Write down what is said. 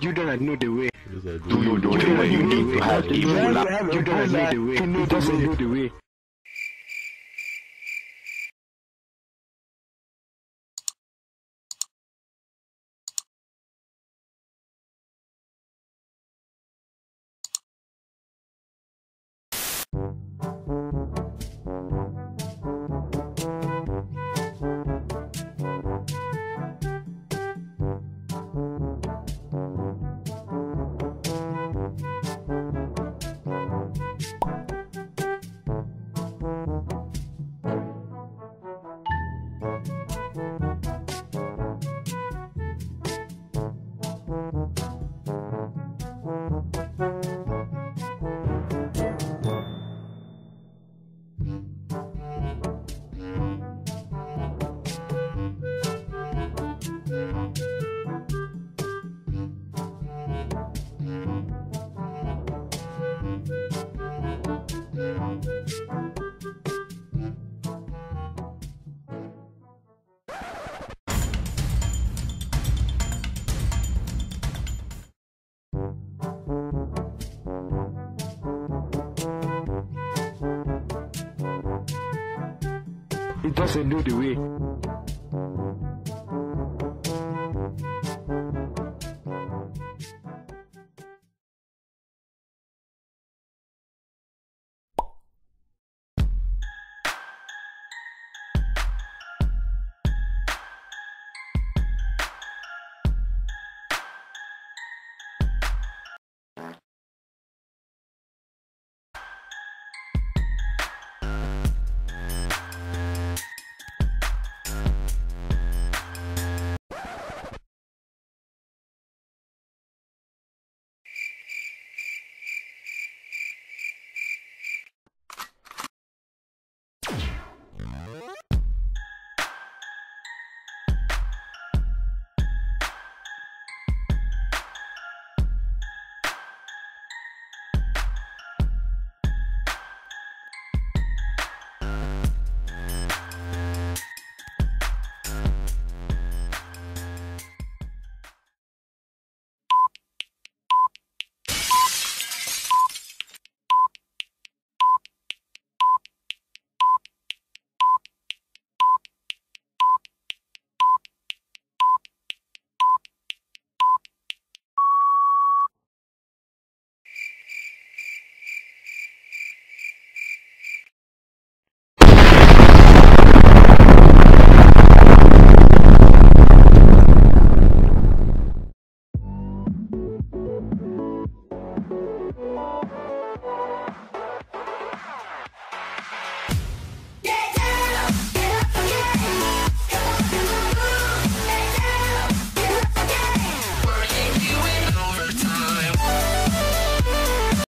You don't know the way. You don't know the way. You need to have evil. You don't know the way. You doesn't know the way. It doesn't know the way.